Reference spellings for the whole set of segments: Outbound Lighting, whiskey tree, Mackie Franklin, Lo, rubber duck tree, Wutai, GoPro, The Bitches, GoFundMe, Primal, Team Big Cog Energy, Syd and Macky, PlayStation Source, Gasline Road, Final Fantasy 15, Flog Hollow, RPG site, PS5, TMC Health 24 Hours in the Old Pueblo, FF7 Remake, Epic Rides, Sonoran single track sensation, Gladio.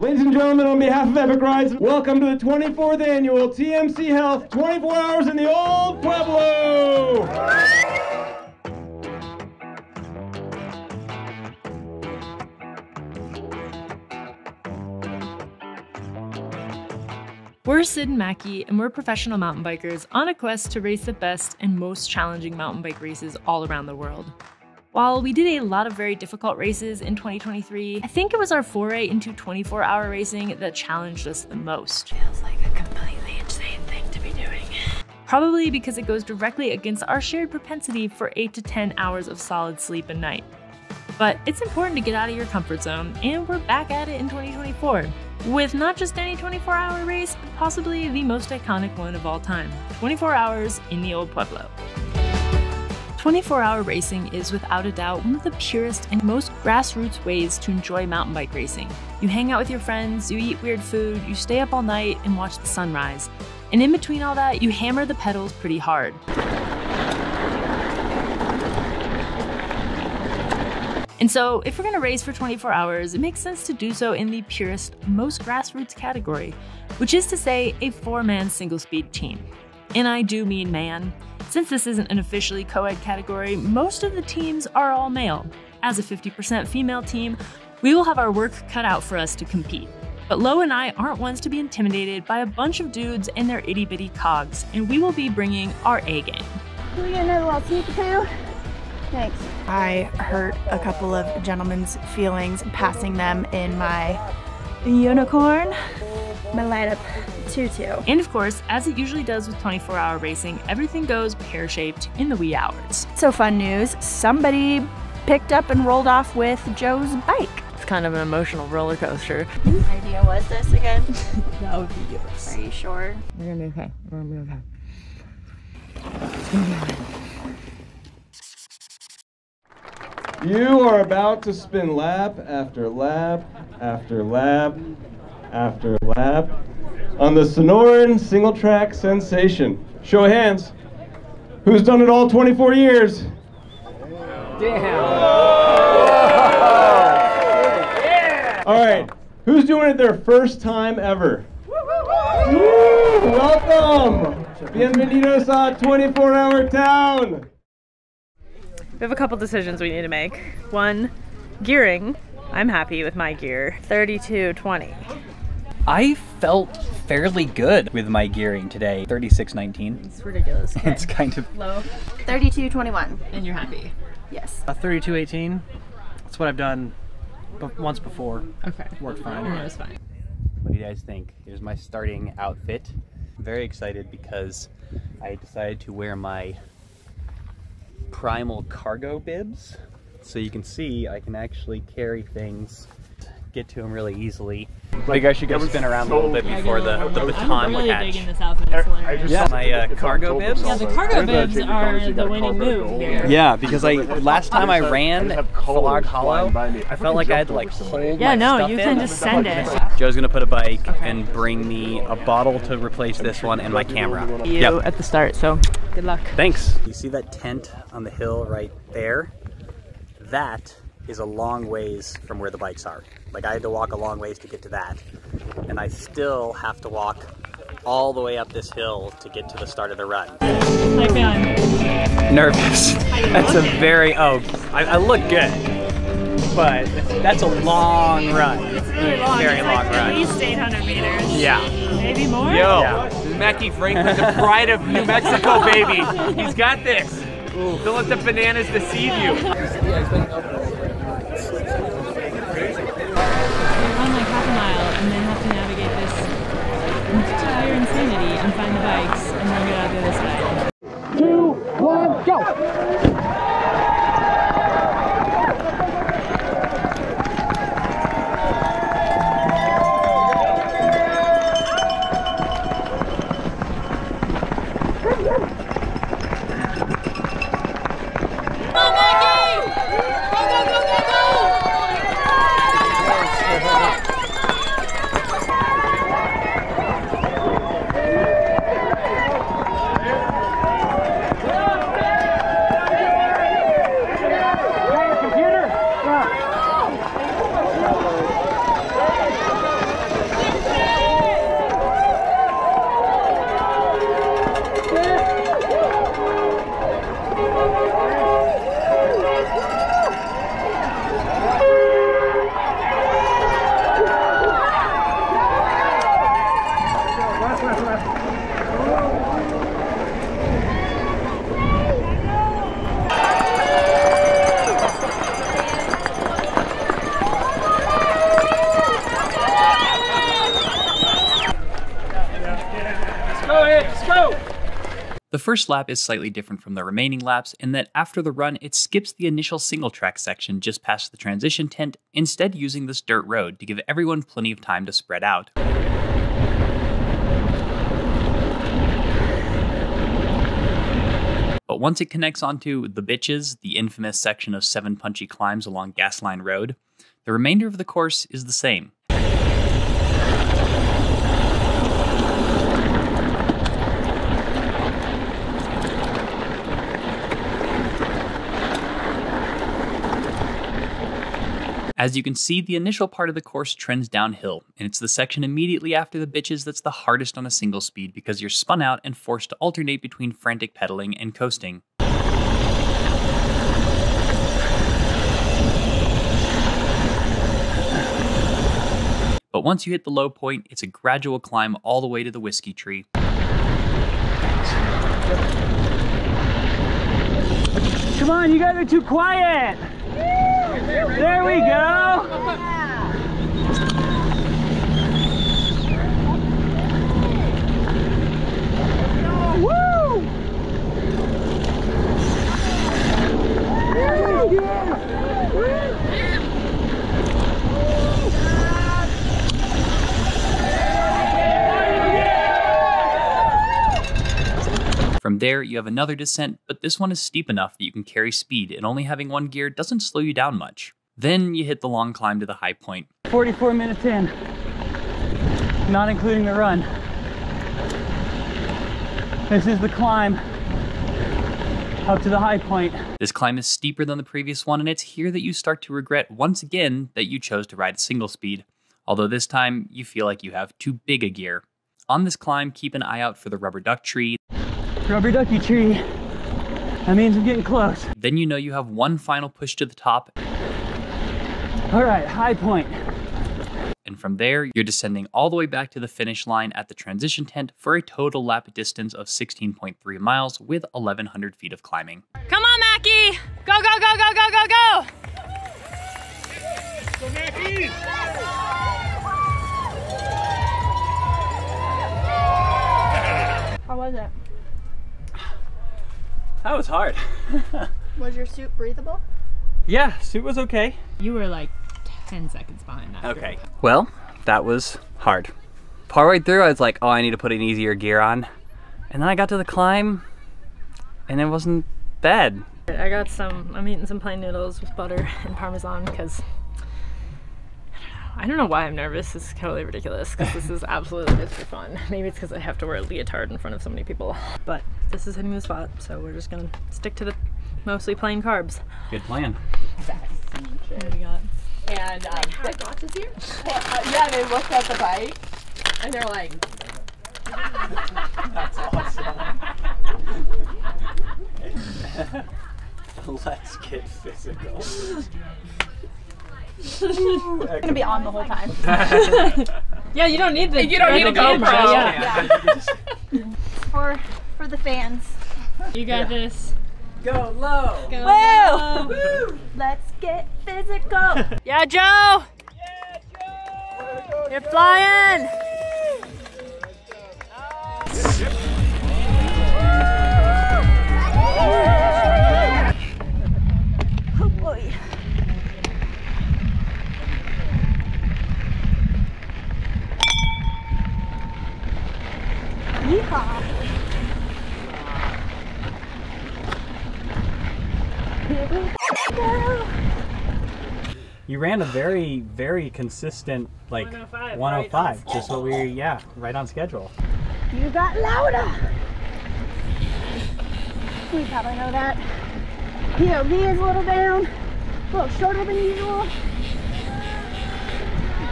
Ladies and gentlemen, on behalf of Epic Rides, welcome to the 24th annual TMC Health 24 Hours in the Old Pueblo! We're Sid and Mackie, and we're professional mountain bikers on a quest to race the best and most challenging mountain bike races all around the world. While we did a lot of very difficult races in 2023, I think it was our foray into 24-hour racing that challenged us the most. Feels like a completely insane thing to be doing. Probably because it goes directly against our shared propensity for 8 to 10 hours of solid sleep a night. But it's important to get out of your comfort zone, and we're back at it in 2024. With not just any 24-hour race, but possibly the most iconic one of all time, 24 Hours in the Old Pueblo. 24-hour racing is without a doubt one of the purest and most grassroots ways to enjoy mountain bike racing. You hang out with your friends, you eat weird food, you stay up all night and watch the sunrise. And in between all that, you hammer the pedals pretty hard. And so, if we're going to race for 24 hours, it makes sense to do so in the purest, most grassroots category, which is to say, a four-man single-speed team. And I do mean man. Since this isn't an officially co-ed category, most of the teams are all male. As a 50% female team, we will have our work cut out for us to compete. But Lo and I aren't ones to be intimidated by a bunch of dudes and their itty-bitty cogs, and we will be bringing our A game. Can we get another little peek-a-poo? Thanks. I hurt a couple of gentlemen's feelings passing them in my unicorn, my lineup 2-2. And of course, as it usually does with 24-hour racing, everything goes pear-shaped in the wee hours. So fun news, somebody picked up and rolled off with Joe's bike. It's kind of an emotional roller coaster. What idea was this again? That would be yours. Are you sure? We're gonna be okay, we're gonna be okay. It's gonna be okay. You are about to spin lap after lap after lap after lap on the Sonoran single track sensation. Show of hands. Who's done it all 24 years? Damn. Yeah. All right. Who's doing it their first time ever? Woo, welcome. Bienvenidos a 24-hour town. We have a couple decisions we need to make. One, gearing. I'm happy with my gear, 3220. I felt fairly good with my gearing today, 3619. It's ridiculous. Okay. It's kind of low. 3221. And you're happy? Yes. 3218. That's what I've done once before. Okay. Worked fine. It was fine. What do you guys think? Here's my starting outfit. I'm very excited because I decided to wear my primal cargo bibs, so you can see I can actually carry things, get to them really easily. Like, I should go spin around a little bit before the baton would hatch. Yeah, my cargo bibs. Yeah, the cargo bibs are the winning move here. Yeah, because last time I ran Flog Hollow, I felt like I had to like hold my stuff in. Yeah, no, you can just send it. Joe's gonna put a bike and bring me a bottle to replace this one and my camera. You at the start, so good luck. Thanks. You see that tent on the hill right there? That is a long ways from where the bikes are. Like, I had to walk a long ways to get to that, and I still have to walk all the way up this hill to get to the start of the run. I feel nervous. That's a very, I look good, but that's a long run. It's really long. Very long run. At least 800 meters. Yeah. Maybe more? Yo, yeah. Mackie Franklin, the pride of New Mexico, baby. He's got this. Ooh. Don't let the bananas deceive you. Insanity and find the bikes and then get out of this way. 2, 1, go! Go, Mikey! Go, go, go, go, go! Go, go, go, go! The first lap is slightly different from the remaining laps in that after the run, it skips the initial single track section just past the transition tent, instead using this dirt road to give everyone plenty of time to spread out. But once it connects onto The Bitches, the infamous section of 7 punchy climbs along Gasline Road, the remainder of the course is the same. As you can see, the initial part of the course trends downhill, and it's the section immediately after The Bitches that's the hardest on a single speed because you're spun out and forced to alternate between frantic pedaling and coasting. But once you hit the low point, it's a gradual climb all the way to the Whiskey Tree. Come on, you guys are too quiet! There we go! Yeah. Woo! There we go. From there, you have another descent, but this one is steep enough that you can carry speed, and only having one gear doesn't slow you down much. Then you hit the long climb to the high point. 44 minutes in, not including the run. This is the climb up to the high point. This climb is steeper than the previous one, and it's here that you start to regret once again that you chose to ride a single speed, although this time you feel like you have too big a gear. On this climb, keep an eye out for the rubber duck tree. Rubber ducky tree, that means I'm getting close. Then you know you have one final push to the top. All right, high point. And from there, you're descending all the way back to the finish line at the transition tent for a total lap distance of 16.3 miles with 1,100 feet of climbing. Come on, Mackie! Go, go, go, go, go, go, go! Go, Mackie! How was it? That was hard. Was your suit breathable? Yeah, suit was okay. You were like 10 seconds behind that. Okay. Well, that was hard. Partway through, I was like, oh, I need to put an easier gear on. And then I got to the climb, and it wasn't bad. I got some, I'm eating some plain noodles with butter and Parmesan because, I don't know why I'm nervous. It's totally ridiculous because this is absolutely good for fun. Maybe it's because I have to wear a leotard in front of so many people. But this is hitting the spot, so we're just gonna stick to the mostly plain carbs. Good plan. That's what we got. And the gotchas here? Well, yeah, they looked at the bike and they're like, that's awesome. Let's get physical. I'm gonna be on the whole time. Yeah, you don't need the GoPro. Yeah. Yeah. For the fans. You got this. Go low! Go low! Woo! Let's get physical! Yeah, Joe! Yeah, Joe! You're flying! Oh boy. Yeehaw! You ran a very, very consistent, like 105, right just what we were, right on schedule. You got louder! We probably know that. Me is a little down, a little shorter than usual.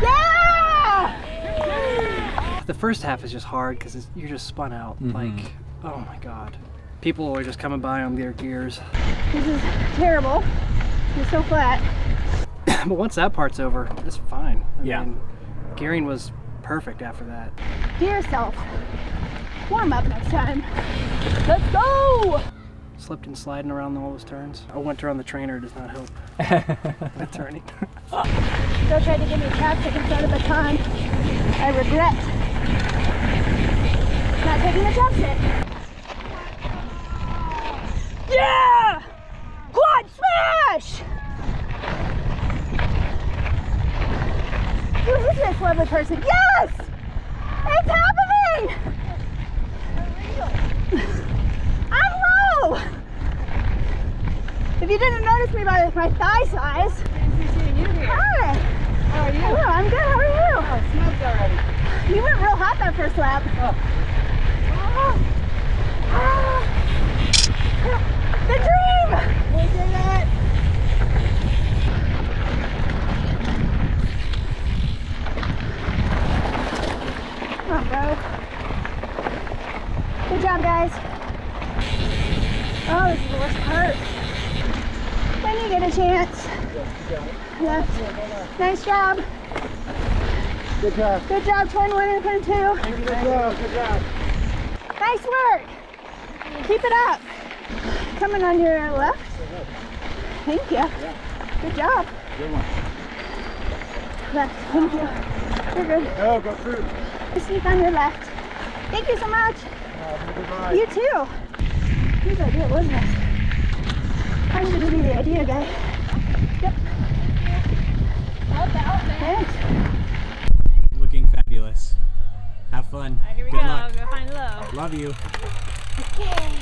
Yeah! The first half is just hard because you're just spun out. Like, oh my god. People are just coming by on their gears. This is terrible. It's so flat. But once that part's over, it's fine. I mean, gearing was perfect after that. Gear self. Warm up next time. Let's go! Slipped and sliding around all those turns. A winter on the trainer does not help. That's turning. Still trying to give me a chapstick instead of the con. I regret not taking the chapstick. Yeah! Quad smash! Who's this lovely person? Yes! It's happening! I'm low! If you didn't notice me by my thigh size. Nice to see you here. Hi! How are you? Hello, I'm good. How are you? Oh, I smoked already. You went real hot that first lap. Oh. The dream! We did it! Come on, bro. Good job, guys. Oh, this is the worst part. When you get a chance. Left. Nice job. Good job. Good job, turn one and turn two. Thank you. Good job, good job. Nice work. Keep it up. Coming on your left. Thank you. Yeah. Good job. Good one. Left. Thank you. You're good. Oh, go through. Just sneak on your left. Thank you so much. You too. Whose idea wasn't it? I was going to be the idea guy. Yep. Well done, man. Thanks. Looking fabulous. Have fun. Right, here we go. Good luck. Go find love. Love you. Okay.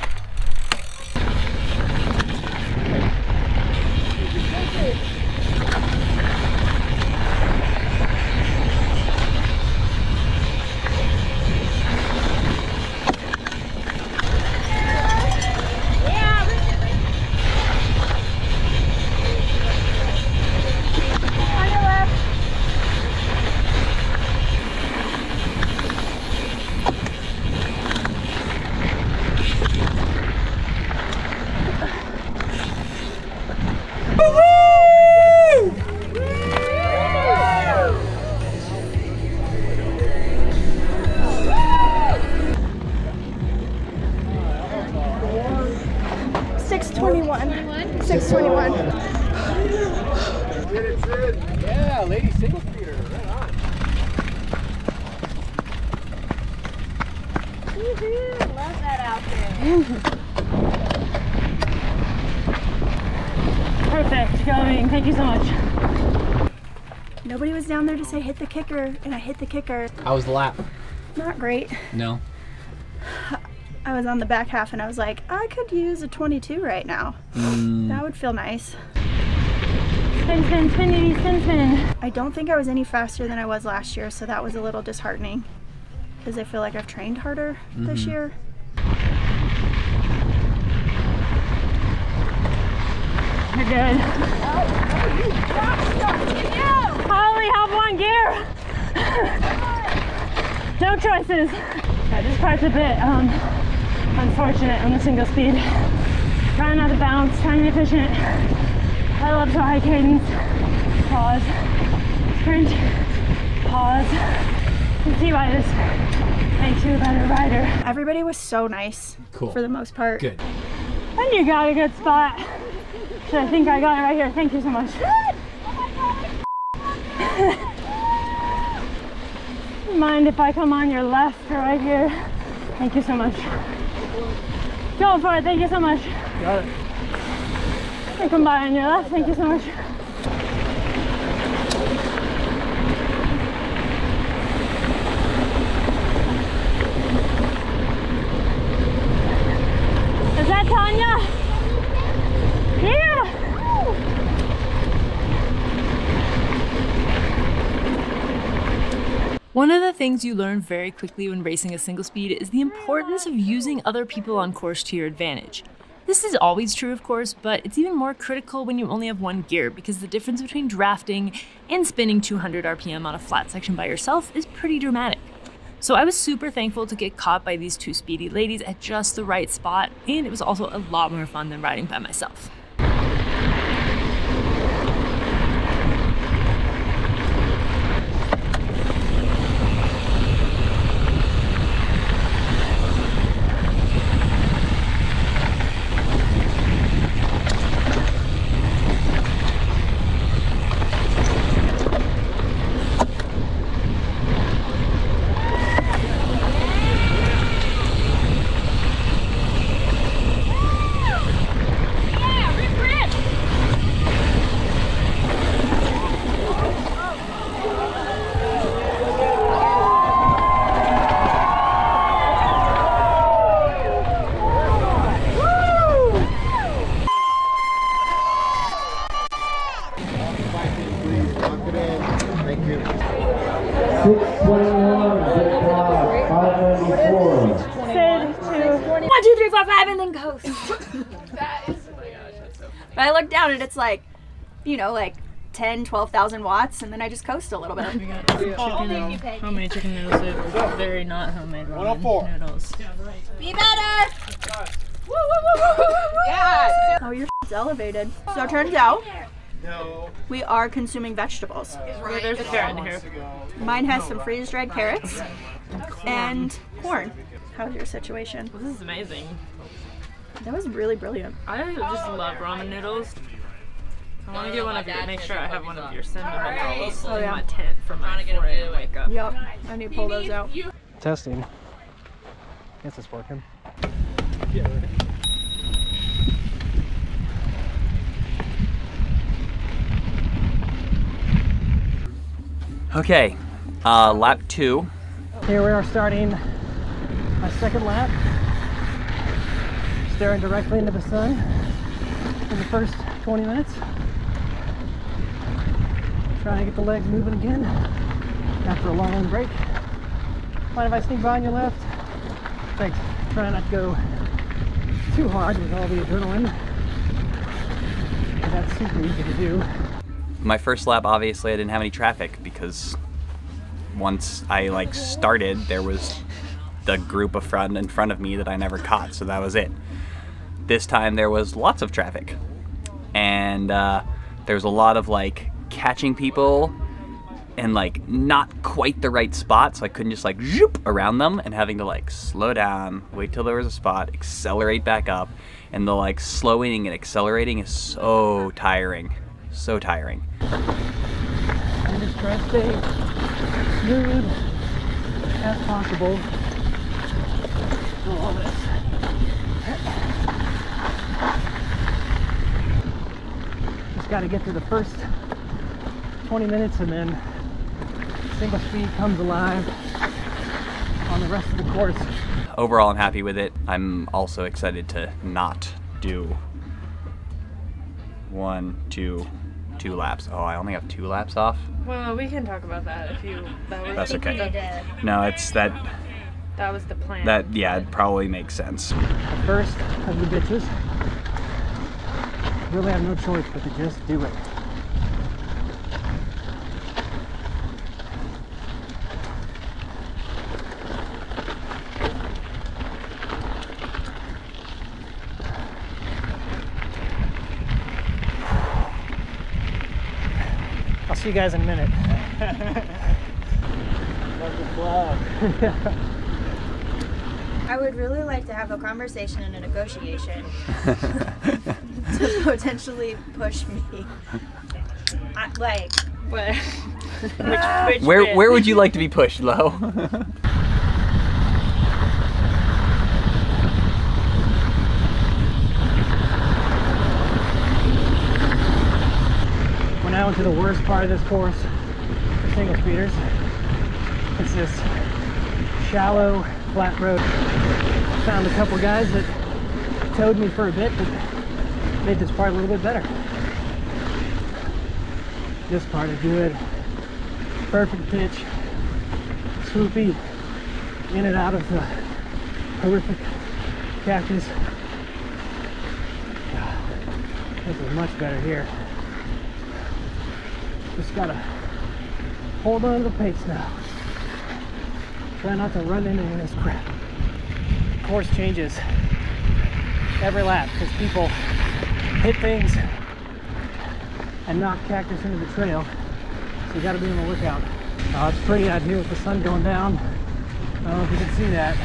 Thank you so much. Nobody was down there to say hit the kicker, and I hit the kicker. How was the lap? Not great. No. I was on the back half and I was like, I could use a 22 right now. That would feel nice. Spin, spin, spin, spin, spin. I don't think I was any faster than I was last year, so that was a little disheartening because I feel like I've trained harder this year. You're good. Oh, you rock star, you know. Holly, hop on gear. No choices. Yeah, this part's a bit unfortunate on the single speed. Trying not to bounce, trying to be efficient. I love so high cadence. Pause. Sprint. Pause. You can see why this makes you a better rider. Everybody was so nice. Cool. For the most part. Good. And you got a good spot. So I think I got it right here. Thank you so much. Oh my God. Mind if I come on your left or right here? Thank you so much. Go for it. Thank you so much. Got it. I come by on your left. Thank you so much. Is that Tanya? One of the things you learn very quickly when racing a single speed is the importance of using other people on course to your advantage. This is always true, of course, but it's even more critical when you only have one gear because the difference between drafting and spinning 200 RPM on a flat section by yourself is pretty dramatic. So I was super thankful to get caught by these two speedy ladies at just the right spot, and it was also a lot more fun than riding by myself. 21, Big Cog, 594. Sid, 1, 2, 3, 4, 5, and then Ghost. That is, oh my gosh, that's so funny. But I look down and it's like, you know, like 10, 12,000 watts, and then I just coast a little bit. We got homemade chicken noodles. Very not homemade ramen noodles. Yeah, right. Be better! Woo, woo, woo, woo, woo, woo. Yeah. Oh, your shit's elevated. So it turns out we are consuming vegetables. Right. There's a carrot in here. Mine has some freeze-dried carrots and corn. How's your situation? This is amazing. That was really brilliant. I just love ramen noodles. I want to get one of your, make sure I have one of your cinnamon rolls in my tent for my 4 a.m. wake up. Yep, I need to pull those out. Testing. I guess it's working. Yeah. Okay, lap 2. Here we are starting my second lap. Staring directly into the sun for the first 20 minutes. Trying to get the legs moving again after a long break. Mind if I sneak by on your left? Thanks. Trying not to go too hard with all the adrenaline. But that's super easy to do. My first lap, obviously, I didn't have any traffic because once I like started, there was the group of front in front of me that I never caught, so that was it. This time there was lots of traffic, and there was a lot of like catching people and like not quite the right spot, so I couldn't just like zoop around them, and having to like slow down, wait till there was a spot, accelerate back up, and the like slowing and accelerating is so tiring, so tiring. I'm just trying to stay smooth as possible through all this. Just got to get through the first 20 minutes, and then single speed comes alive on the rest of the course. Overall, I'm happy with it. I'm also excited to not do 1, 2, 2 laps. Oh, I only have 2 laps off? Well, we can talk about that if you... That's okay. No, it's that... That was the plan. That, yeah, it probably makes sense. The first of the bitches. Really have no choice but to just do it. You guys in a minute. I would really like to have a conversation and a negotiation to potentially push me. Like, what? Where would you like to be pushed, Lo? Now into the worst part of this course for single speeders. It's this shallow, flat road. Found a couple guys that towed me for a bit, but made this part a little bit better. This part is good. Perfect pitch. Swoopy. In and out of the horrific cactus. This is much better here. Just gotta hold on to the pace now. Try not to run into this crap. Course changes every lap because people hit things and knock cactus into the trail. So you gotta be on the lookout. It's pretty out here with the sun going down. I don't know if you can see that.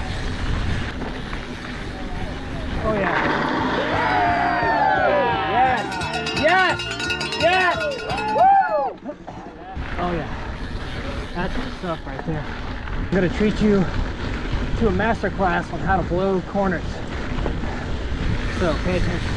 Oh yeah. Yes! Yes! Yes! Oh yeah, that's the stuff right there. I'm gonna treat you to a master class on how to blow corners. So pay attention.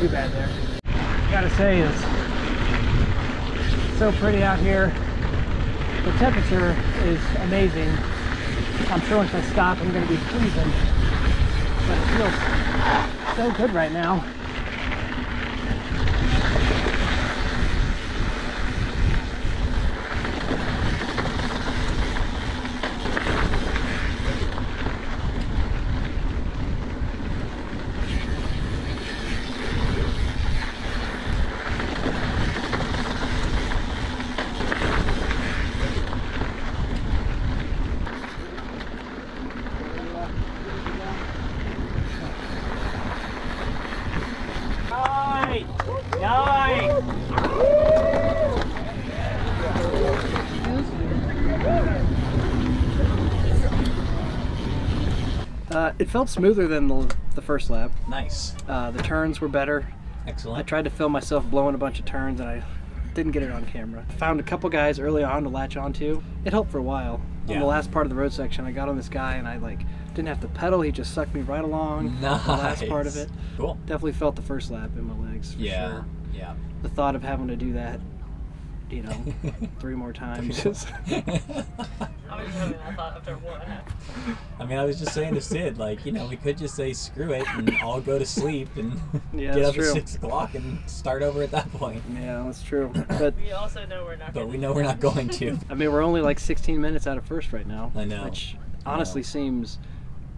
Too bad there. Gotta say is so pretty out here. The temperature is amazing. I'm sure once I stop, I'm going to be freezing, but it feels so good right now. It felt smoother than the first lap. Nice. The turns were better. Excellent. I tried to film myself blowing a bunch of turns and I didn't get it on camera. Found a couple guys early on to latch onto. It helped for a while. Yeah. On the last part of the road section, I got on this guy and I didn't have to pedal. He just sucked me right along. Nice. The last part of it. Cool. Definitely felt the first lap in my legs for sure. Yeah. The thought of having to do that, you know, 3 more times. I was having that thought after one. I mean, I was just saying to Sid, you know, we could just say screw it and all go to sleep and get up at 6 o'clock and start over at that point. Yeah, that's true. But we also know we're not. But we know we're not going to. I mean, we're only 16 minutes out of first right now. I know. Which honestly seems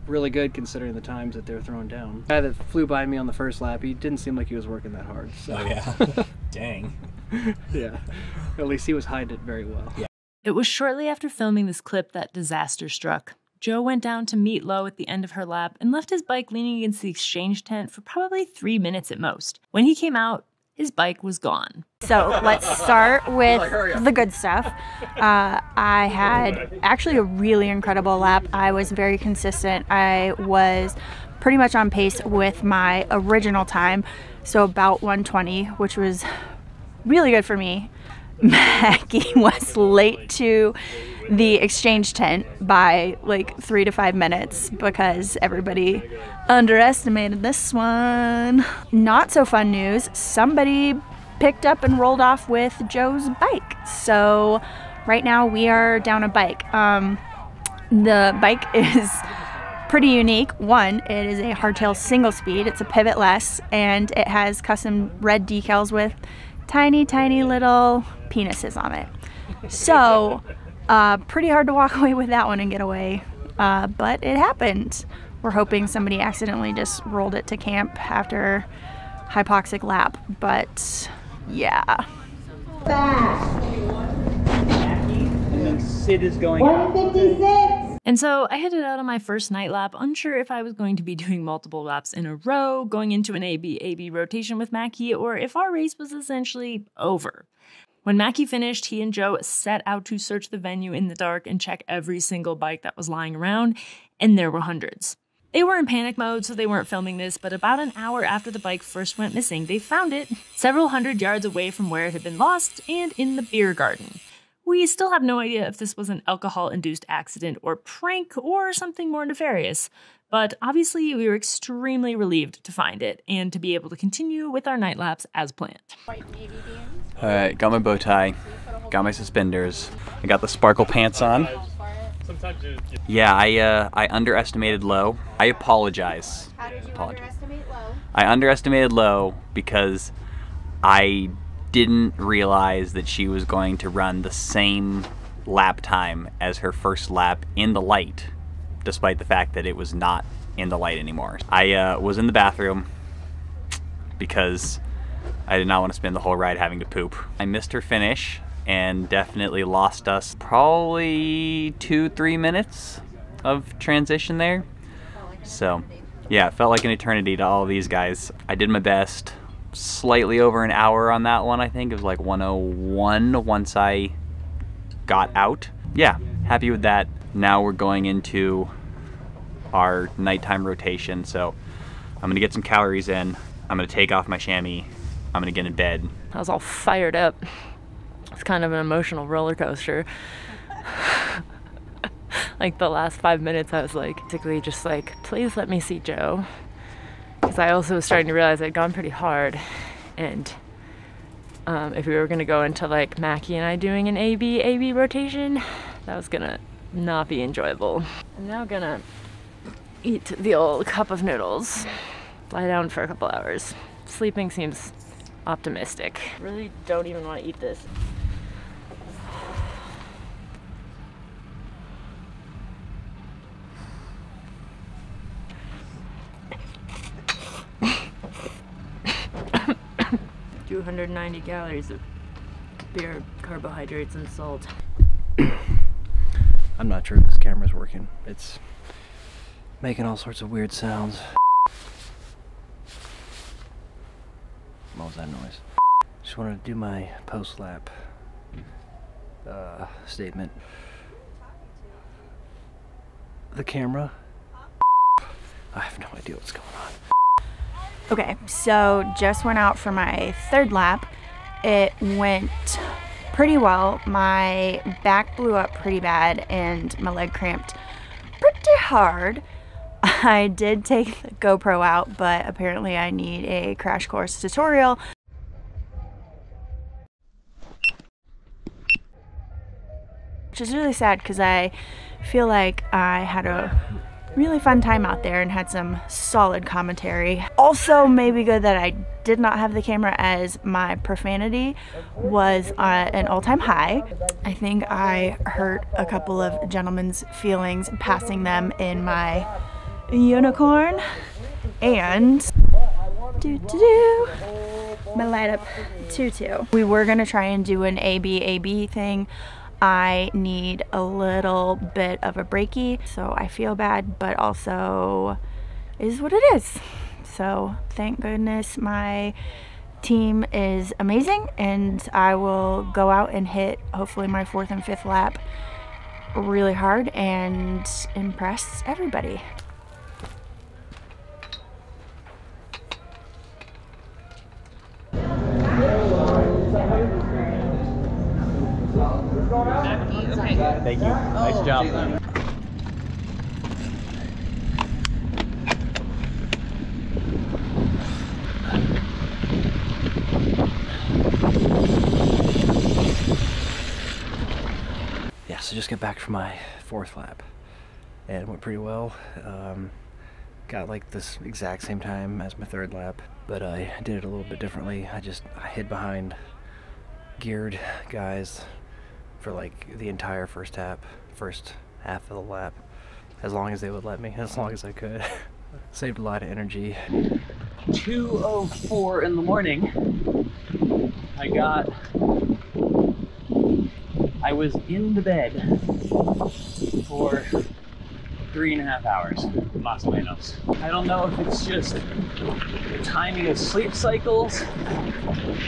really good considering the times that they're throwing down. The guy that flew by me on the first lap, he didn't seem like he was working that hard. So. Oh yeah. Dang. Yeah. At least he was hiding it very well. Yeah. It was shortly after filming this clip that disaster struck. Joe went down to meet Lo at the end of her lap and left his bike leaning against the exchange tent for probably 3 minutes at most. When he came out, his bike was gone. So let's start with the good stuff. I had actually a really incredible lap. I was very consistent. I was pretty much on pace with my original time, so about 1:20, which was really good for me. Maggie was late to the exchange tent by 3 to 5 minutes because everybody underestimated this one. Not so fun news, somebody picked up and rolled off with Joe's bike. So right now we are down a bike. The bike is pretty unique. One, it is a hardtail single speed. It's a pivot less and it has custom red decals with tiny little penises on it. So pretty hard to walk away with that one and get away, but it happened. We're hoping somebody accidentally just rolled it to camp after hypoxic lap, but yeah. Sid is going 156. And so I headed out on my first night lap, unsure if I was going to be doing multiple laps in a row, going into an AB-AB rotation with Mackie, or if our race was essentially over. When Mackie finished, he and Joe set out to search the venue in the dark and check every single bike that was lying around, and there were hundreds. They were in panic mode, so they weren't filming this, but about an hour after the bike first went missing, they found it several hundred yards away from where it had been lost and in the beer garden. We still have no idea if this was an alcohol-induced accident or prank or something more nefarious, but obviously we were extremely relieved to find it and to be able to continue with our night laps as planned. Alright, got my bow tie, got my suspenders, I got the sparkle pants on. Yeah, I underestimated Lo. I apologize. How did you underestimate Lo? I underestimated Lo because I didn't realize that she was going to run the same lap time as her first lap in the light, despite the fact that it was not in the light anymore. I was in the bathroom because I did not want to spend the whole ride having to poop. I missed her finish and definitely lost us probably 2-3 minutes of transition there. So yeah, it felt like an eternity to all these guys. I did my best. Slightly over an hour on that one, I think. It was 1:01 once I got out. Yeah, happy with that. Now we're going into our nighttime rotation, so I'm gonna get some calories in. I'm gonna take off my chamois. I'm gonna get in bed. I was all fired up. It's kind of an emotional roller coaster. The last 5 minutes, I was basically just please let me see Joe. Because I also was starting to realize I'd gone pretty hard and If we were gonna go into like Mackie and I doing an AB rotation, that was gonna not be enjoyable. I'm now gonna eat the old cup of noodles, lie down for a couple hours. Sleeping seems optimistic. Really don't even want to eat this. $290 calories of beer, carbohydrates, and salt. I'm not sure if this camera's working. It's making all sorts of weird sounds. What was that noise? Just wanted to do my post-lap statement. The camera? I have no idea what's going on. Okay, so just went out for my third lap. It went pretty well. My back blew up pretty bad and my leg cramped pretty hard. I did take the GoPro out, but apparently I need a crash course tutorial. Which is really sad because I feel like I had a really fun time out there and had some solid commentary. Also, maybe good that I did not have the camera, as my profanity was at an all-time high. I think I hurt a couple of gentlemen's feelings passing them in my unicorn, and my light up tutu. We were gonna try and do an AB thing. I need a little bit of a breaky, so I feel bad, but also it is what it is. So thank goodness my team is amazing, and I will go out and hit hopefully my fourth and fifth lap really hard and impress everybody. Okay. Thank you. Nice job. Yeah, so just got back from my fourth lap and it went pretty well. Got like this exact same time as my third lap, but I did it a little bit differently. I hid behind geared guys for like the entire first half of the lap, as long as they would let me, as long as I could. Saved a lot of energy. 2:04 in the morning, I was in the bed for 3.5 hours, más o menos. I don't know if it's just the timing of sleep cycles,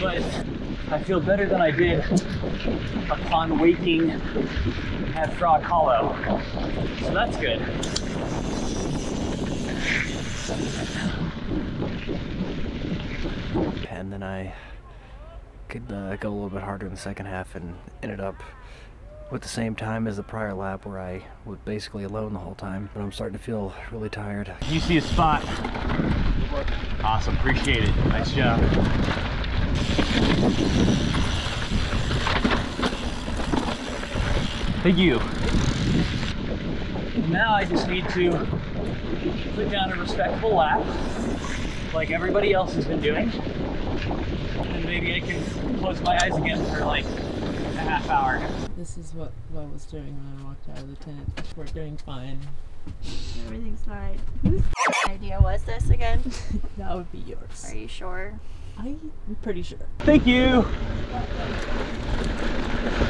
but I feel better than I did upon waking at Flog Hollow, so that's good. And then I could go a little bit harder in the second half and ended up with the same time as the prior lap, where I was basically alone the whole time, but I'm starting to feel really tired. You see a spot. Awesome, appreciate it. Nice job. Thank you. Now I just need to put down a respectable lap, like everybody else has been doing, and maybe I can close my eyes again for like a half hour. This is what I was doing when I walked out of the tent. We're doing fine. Everything's fine. Whose idea was this again? That would be yours. Are you sure? I'm pretty sure. Thank you!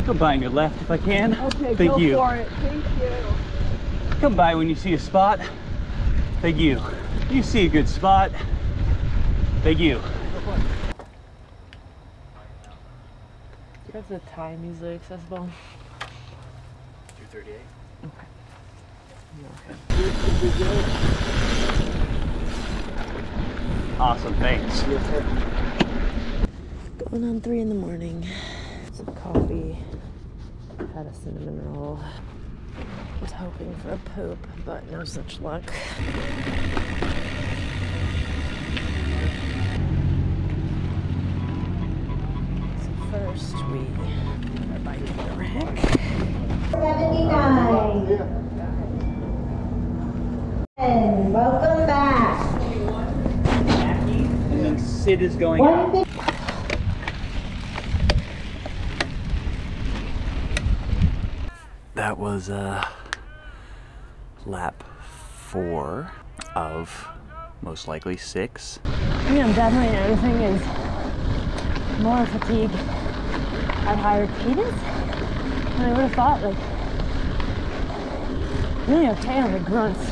Come by on your left if I can. Okay, thank you. Go for it. Thank you. Come by when you see a spot. Thank you. You see a good spot. Thank you. Do you have the time easily accessible? 2:38. Okay. Yeah, okay. Awesome, thanks. Yes, sir. Going on 3 in the morning. Some coffee, had a cinnamon roll. Was hoping for a poop, but no such luck. almost. We are biking the wreck. 79. And welcome back. And then Sid is going out. That was lap 4 of most likely 6. I mean, I'm definitely noticing is more fatigue at higher cadence than I would have thought. Like, really okay on the grunts.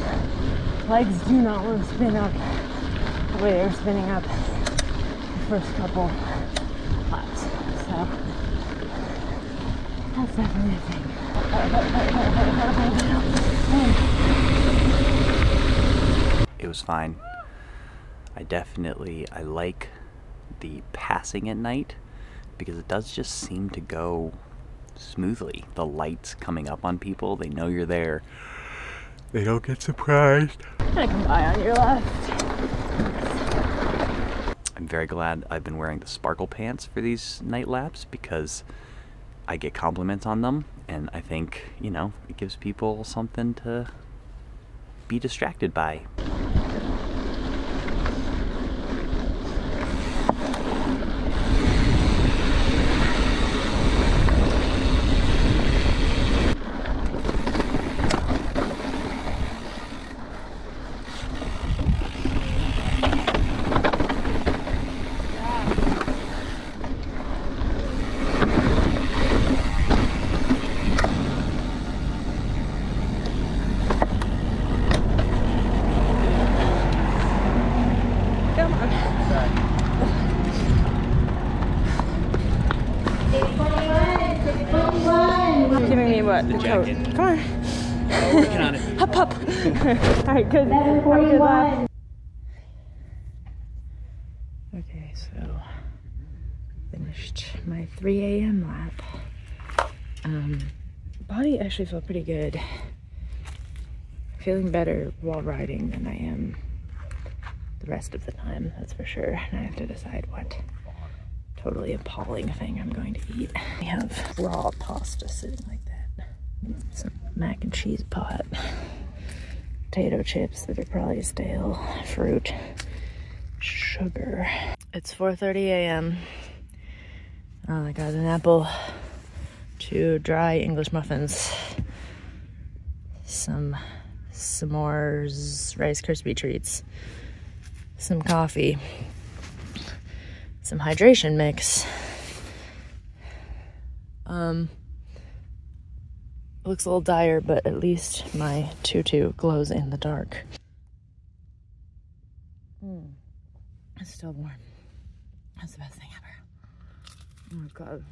Legs do not want to spin up the way they were spinning up the first couple laps. So that's definitely a thing. It was fine. I like the passing at night because it does just seem to go smoothly. The lights coming up on people, they know you're there. They don't get surprised. I'm gonna come by on your left. I'm very glad I've been wearing the sparkle pants for these night laps because I get compliments on them, and I think, you know, it gives people something to be distracted by. The jacket. Come on. Oh, we're working on it. Hop, hop. All right, good. 741. Okay, so finished my 3 a.m. lap. Body actually felt pretty good. Feeling better while riding than I am the rest of the time, that's for sure. And I have to decide what totally appalling thing I'm going to eat. We have raw pasta sitting like that. Some mac and cheese pot, potato chips that are probably stale, fruit, sugar. It's 4:30 a.m. I got an apple, 2 dry English muffins, some s'mores Rice Krispie treats, some coffee, some hydration mix. Looks a little dire, but at least my tutu glows in the dark. It's still warm. That's the best thing ever. Oh my god.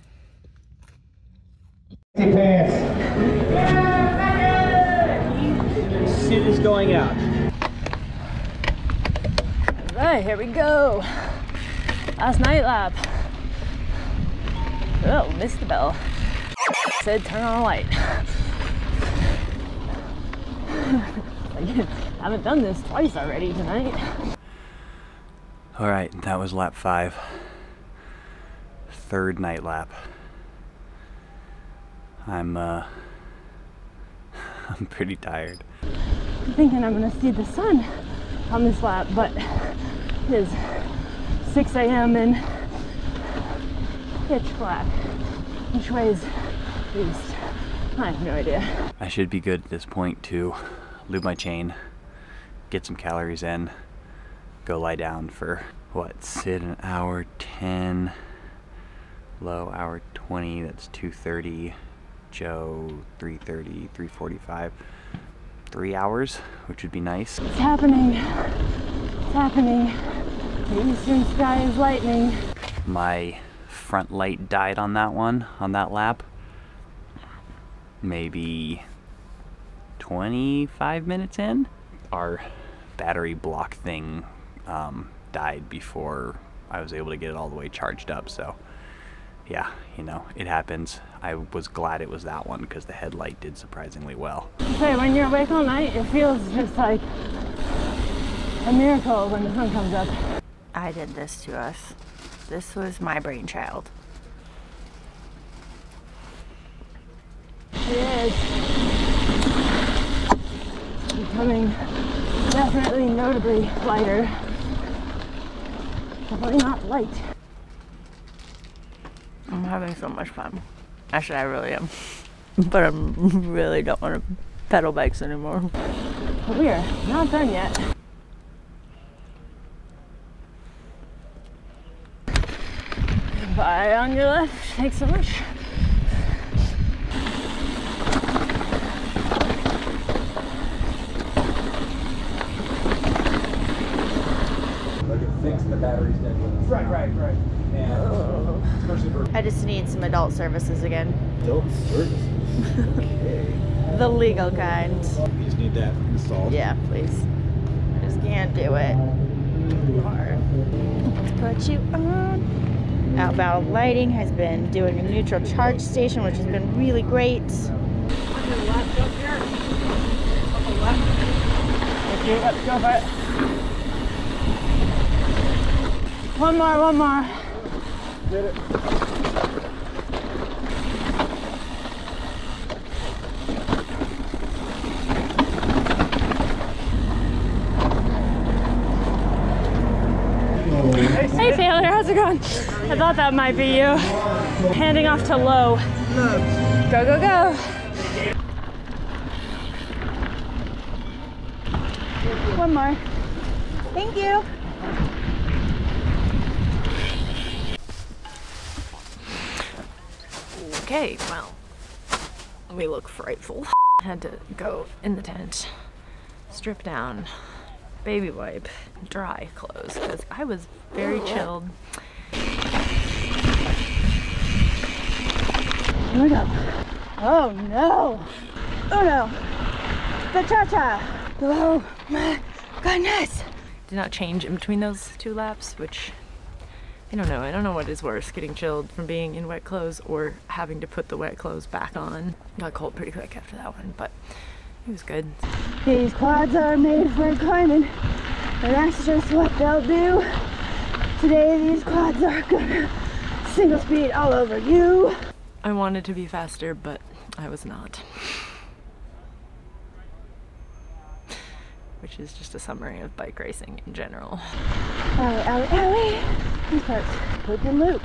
Sid is going out. Alright, here we go. Last night lap. Oh, missed the bell. Said turn on a light. I haven't done this twice already tonight. All right, that was lap 5. 3rd night lap. I'm pretty tired. I'm thinking I'm gonna see the sun on this lap, but it is 6 a.m. and pitch black. Which way is east? I have no idea. I should be good at this point to lube my chain, get some calories in, go lie down for, what, Sid, an hour 10, low hour 20, that's 2:30, Joe 3:30, 3:45, 3 hours, which would be nice. It's happening. It's happening. The eastern sky is lightning. My front light died on that one, on that lap, maybe 25 minutes in. Our battery block thing died before I was able to get it all the way charged up, so yeah, you know, it happens. I was glad it was that one because the headlight did surprisingly well. Okay, when you're awake all night, it feels just like a miracle when the sun comes up. I did this to us. This was my brainchild. becoming definitely notably lighter. Definitely not light. I'm having so much fun. Actually, I really am. But I really don't want to pedal bikes anymore. But we are not done yet. By on your left, take so much. The battery's dead. Right. And I just need some adult services again. Adult services? Okay. The legal kind. You just need that installed? Yeah, please. I just can't do it. Too hard. Let's put you on. Outbound Lighting has been doing a neutral charge station, which has been really great. On your left up here. On the left. Okay, let's go for it. One more. Did it. Hey Taylor, how's it going? I thought that might be you. Handing off to Low. Go, go, go. One more. Thank you. Okay, well, we look frightful. Had to go in the tent, strip down, baby wipe, dry clothes, because I was very chilled. Oh no. Oh no. Oh no. The cha-cha. Oh my goodness. Did not change in between those two laps, which I don't know what is worse, getting chilled from being in wet clothes or having to put the wet clothes back on. Got cold pretty quick after that one, but it was good. These quads are made for climbing, and that's just what they'll do. Today these quads are gonna single speed all over you. I wanted to be faster, but I was not. Which is just a summary of bike racing in general. Owie, owie, owie. These parts, loop and loop.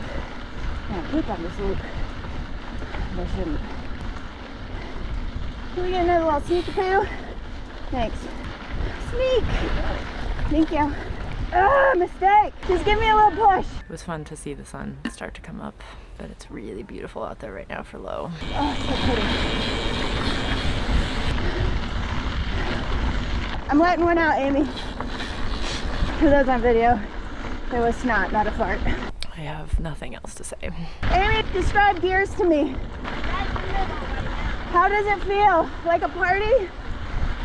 Now loop on this loop. They shouldn't. Can we get another little sneaky poo? Thanks. Sneak! Thank you. Ah, mistake! Just give me a little push. It was fun to see the sun start to come up, but it's really beautiful out there right now for Low. Oh, so pretty. I'm letting one out, Amy. For those on video, there was snot, not a fart. I have nothing else to say. Amy, describe Gears to me. How does it feel? Like a party?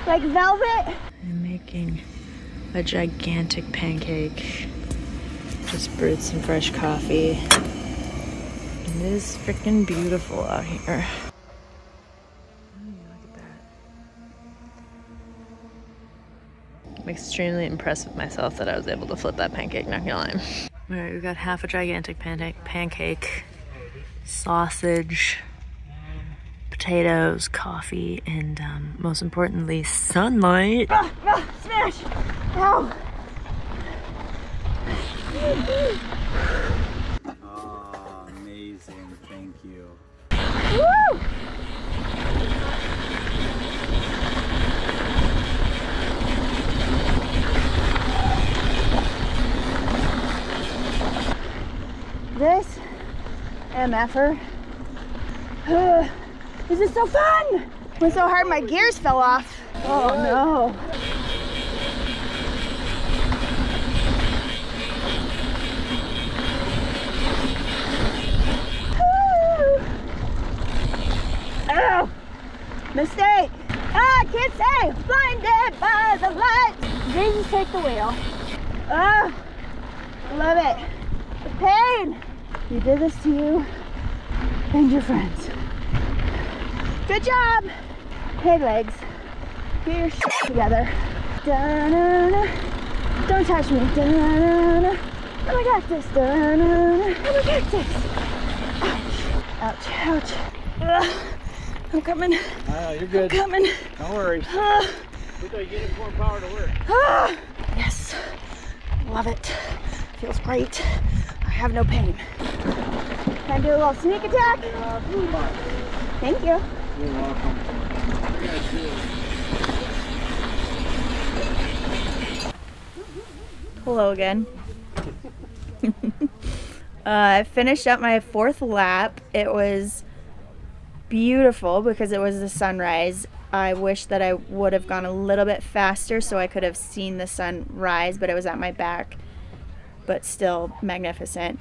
Like velvet? I'm making a gigantic pancake. Just brewed some fresh coffee. It is freaking beautiful out here. I'm extremely impressed with myself that I was able to flip that pancake, not gonna lie. Alright, we've got half a gigantic pancake, sausage, potatoes, coffee, and most importantly, sunlight. Smash! Ow! Oh, amazing, thank you. Woo! This MF'er. This is so fun! It was so hard my gears fell off. Oh no. Ow! Mistake! I can't say! Blinded by the light! Jesus, take the wheel. Ah! Love it. The pain! You did this to you and your friends. Good job! Hey legs, get your shit together. Da-na-na. Don't touch me. Da-na-na. I'm a cactus. Da-na-na. I'm a cactus. Ouch, ouch. I'm coming. You're good. I'm coming. Don't worry. Put that unicorn power to work. Ah, yes. Love it. Feels great. I have no pain. Can I do a little sneak attack? Thank you. You're welcome. Hello again. I finished up my fourth lap. It was beautiful because it was the sunrise. I wish that I would have gone a little bit faster so I could have seen the sun rise, but it was at my back, but still magnificent.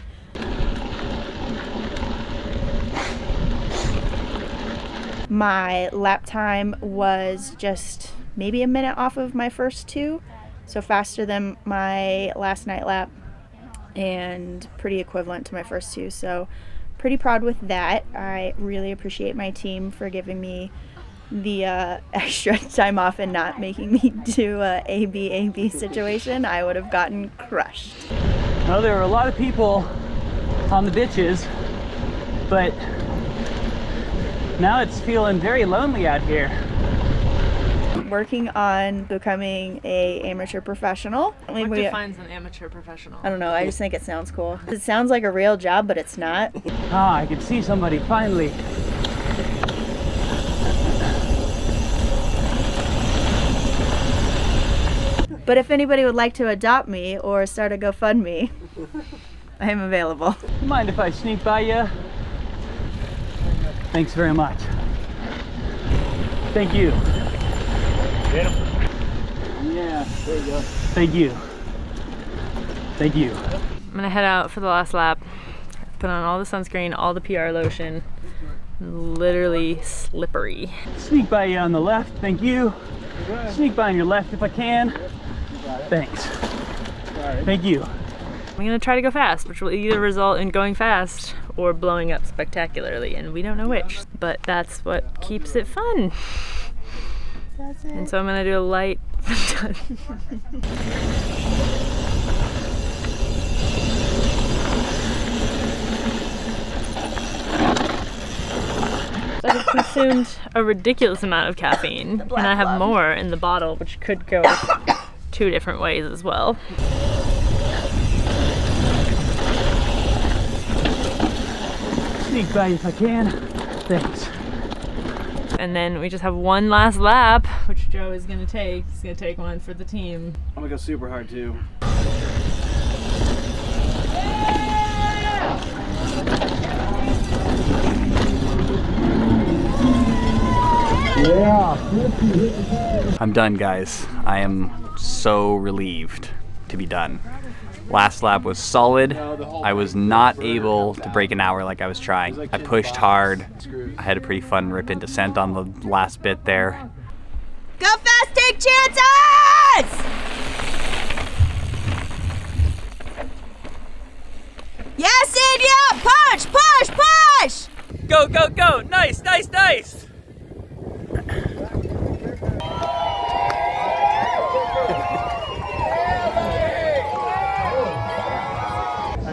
My lap time was just maybe a minute off of my first two, so faster than my last night lap and pretty equivalent to my first two, so pretty proud with that. I really appreciate my team for giving me the extra time off and not making me do a AB situation. I would have gotten crushed. Well, there were a lot of people on the Bitches, but now it's feeling very lonely out here. Working on becoming an amateur professional. What defines an amateur professional? I don't know, I just think it sounds cool. It sounds like a real job, but it's not. Ah, I can see somebody finally. But if anybody would like to adopt me or start a GoFundMe, I am available. Mind if I sneak by you? Thanks very much. Thank you. Yeah, there you go. Thank you. Thank you. I'm gonna head out for the last lap. Put on all the sunscreen, all the PR lotion. Literally slippery. Sneak by you on the left, thank you. Sneak by on your left if I can. Thanks. Thank you. I'm gonna try to go fast, which will either result in going fast or blowing up spectacularly, and we don't know which, but that's what keeps it fun. And so I'm gonna do a light. I've consumed a ridiculous amount of caffeine, and I have more in the bottle, which could go two different ways as well. Sneak by if I can. Thanks. And then we just have one last lap, which Joe is gonna take. He's gonna take one for the team. I'm gonna go super hard too. Yeah. I'm done, guys. I am so relieved to be done. Last lap was solid. I was not able to break an hour like I was trying. I pushed hard. I had a pretty fun rip and descent on the last bit there. Go fast, take chances! Yes, and yeah! Push, push, push! Go, go, go! Nice, nice, nice!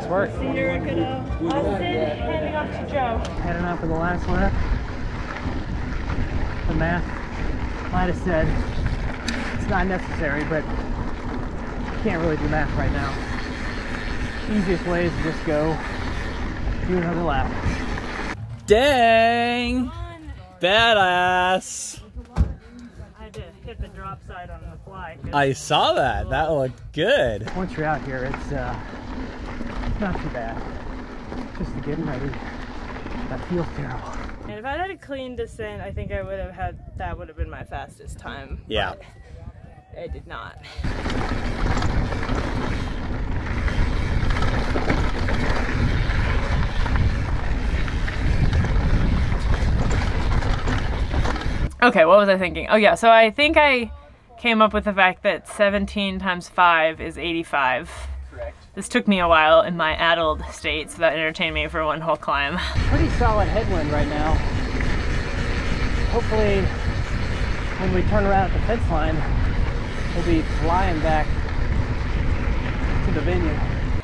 Work. So you're gonna Austin handing off to Joe. Heading off for the last lap. The math might have said it's not necessary, but you can't really do math right now. The easiest way is to just go do another lap. Dang! Badass! I had to hit the drop side on the fly. I saw that. That looked good. Once you're out here, it's not too bad. Just to get ready. That feels terrible. And if I had a clean descent, I think I would have had, that would have been my fastest time. Yeah. But I did not. Okay, what was I thinking? Oh yeah, so I think I came up with the fact that 17 times 5 is 85. This took me a while in my addled state, so that entertained me for one whole climb. Pretty solid headwind right now. Hopefully, when we turn around at the fence line, we'll be flying back to the venue.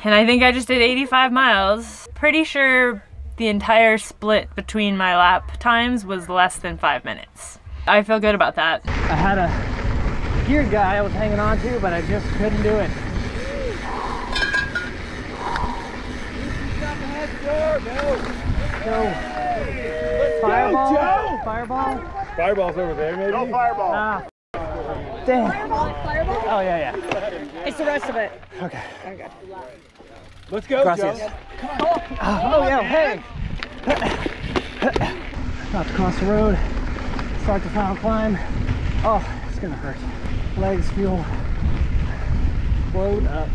And I think I just did 85 miles. Pretty sure the entire split between my lap times was less than 5 minutes. I feel good about that. I had a gear guy I was hanging on to, but I just couldn't do it. So, fireball? Fireball? Fireball's over there, maybe? No fireball. Damn. Fireball? Fireball? Oh, yeah, yeah. It's the rest of it. Okay. There we go. Let's go, Gracias. Joe. Come on. Oh, yeah, hey. About to cross the road. Start the final climb. Oh, it's gonna hurt. Legs feel blowed up.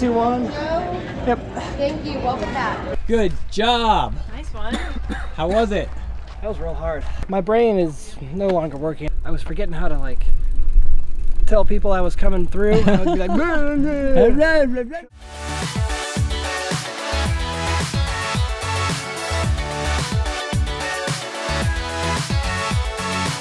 One. Yep. Thank you. Welcome back. Good job. Nice one. How was it? That was real hard. My brain is no longer working. I was forgetting how to like tell people I was coming through. I would be like, blah, blah, blah.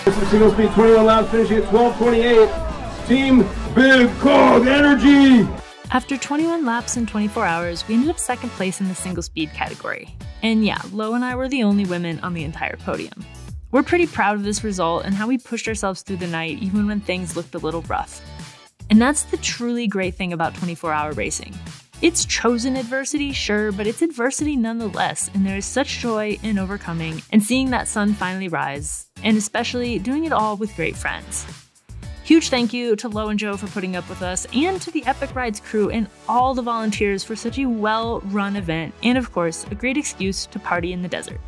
This is single speed 21 loud, finishing at 12:28. Team Big Cog Energy. After 21 laps and 24 hours, we ended up second place in the single speed category. And yeah, Lo and I were the only women on the entire podium. We're pretty proud of this result and how we pushed ourselves through the night even when things looked a little rough. And that's the truly great thing about 24-hour racing. It's chosen adversity, sure, but it's adversity nonetheless, and there is such joy in overcoming and seeing that sun finally rise, and especially doing it all with great friends. Huge thank you to Lo and Joe for putting up with us, and to the Epic Rides crew and all the volunteers for such a well-run event, and of course, a great excuse to party in the desert.